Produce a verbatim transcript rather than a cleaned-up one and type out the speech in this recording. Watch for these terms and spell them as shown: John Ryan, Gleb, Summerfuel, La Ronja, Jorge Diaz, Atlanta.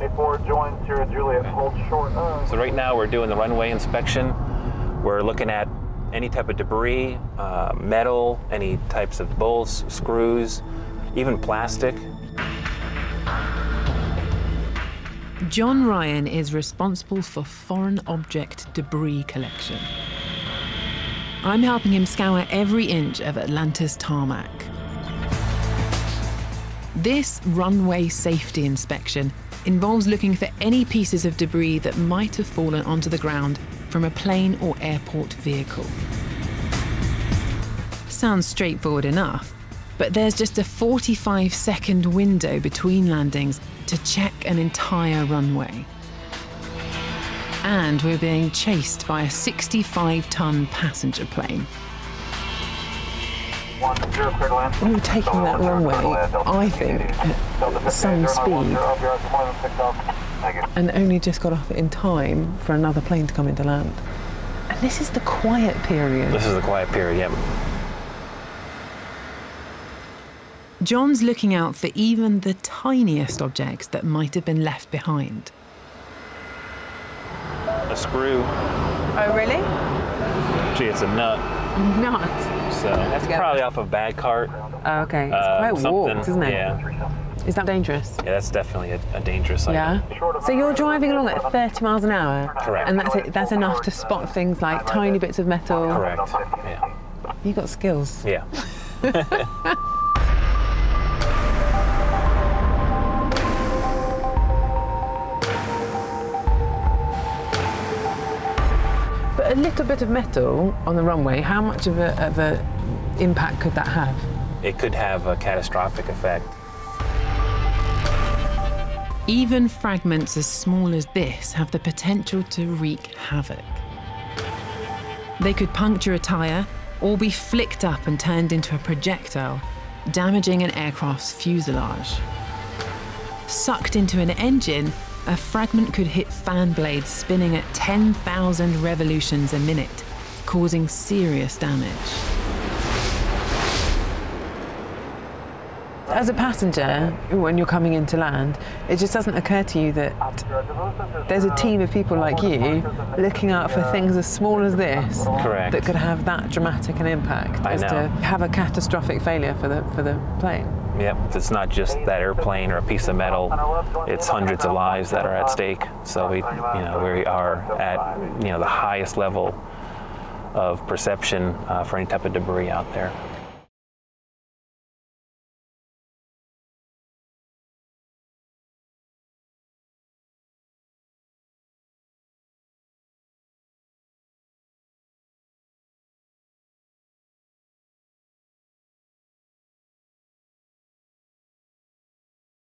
seventy-four, join Sierra Juliet, okay. Hold short of. So right now we're doing the runway inspection. We're looking at any type of debris, uh, metal, any types of bolts, screws, even plastic. John Ryan is responsible for foreign object debris collection. I'm helping him scour every inch of Atlanta's tarmac. This runway safety inspection involves looking for any pieces of debris that might have fallen onto the ground from a plane or airport vehicle. Sounds straightforward enough, but there's just a forty-five second window between landings to check an entire runway. And we're being chased by a sixty-five ton passenger plane. When we're taking that runway, I think, at some speed, and only just got off in time for another plane to come into land. And this is the quiet period. This is the quiet period, yeah. John's looking out for even the tiniest objects that might have been left behind. A screw. Oh, really? Gee, it's a nut. Nut? So, that's probably off a bag cart. Oh, okay. It's uh, quite warped, isn't it? Yeah. Is that dangerous? Yeah, that's definitely a, a dangerous item. Yeah? So you're driving along at thirty miles an hour? Correct. And that's, it, that's enough to spot things like tiny bits of metal? Correct, yeah. You've got skills. Yeah. A little bit of metal on the runway, how much of a, of a impact could that have? It could have a catastrophic effect. Even fragments as small as this have the potential to wreak havoc. They could puncture a tyre or be flicked up and turned into a projectile, damaging an aircraft's fuselage. Sucked into an engine, a fragment could hit fan blades spinning at ten thousand revolutions a minute, causing serious damage. As a passenger, when you're coming into land, it just doesn't occur to you that there's a team of people like you looking out for things as small as this. Correct. That could have that dramatic an impact, I as know. To have a catastrophic failure for the, for the plane. Yep, it's not just that airplane or a piece of metal, it's hundreds of lives that are at stake. So we, you know, we are at, you know, the highest level of perception uh, for any type of debris out there.